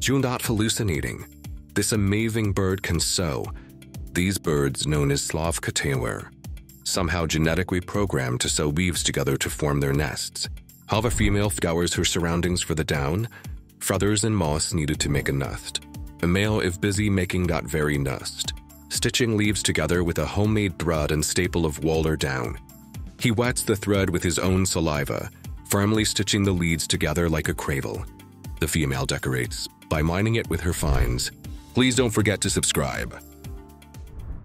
Do not hallucinating. This amazing bird can sew. These birds, known as Slavka tailor, somehow genetically programmed to sew leaves together to form their nests. How the female scours her surroundings for the down, feathers, and moss needed to make a nest. The male is busy making that very nest, stitching leaves together with a homemade thread and staple of wool or down. He wets the thread with his own saliva, firmly stitching the leaves together like a cradle. The female decorates by mining it with her finds. Please don't forget to subscribe.